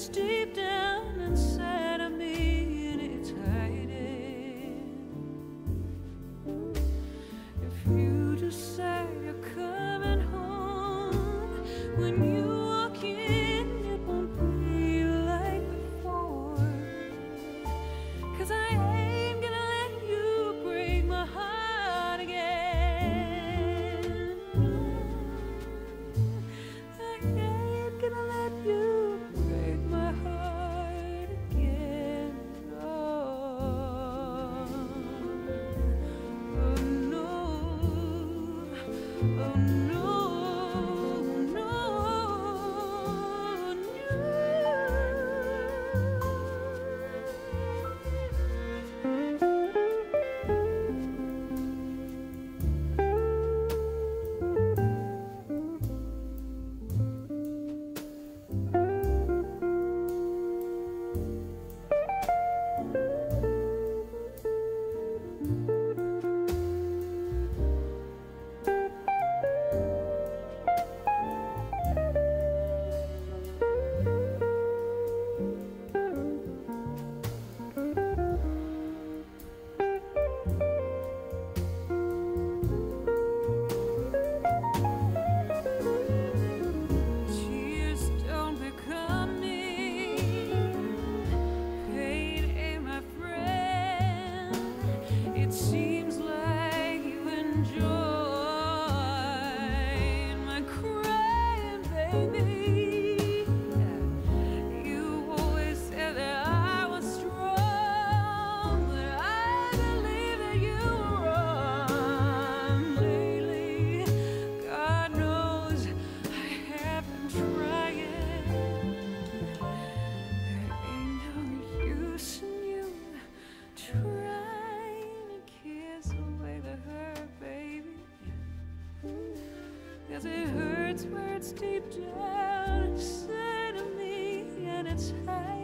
it's deep down inside of me and it's hiding. If you decide you're coming home, when you walk in, it won't be like before. 'Cause I ain't gonna let you break my heart again. I ain't gonna let you. Cause it hurts where it's deep down inside of me and it's high.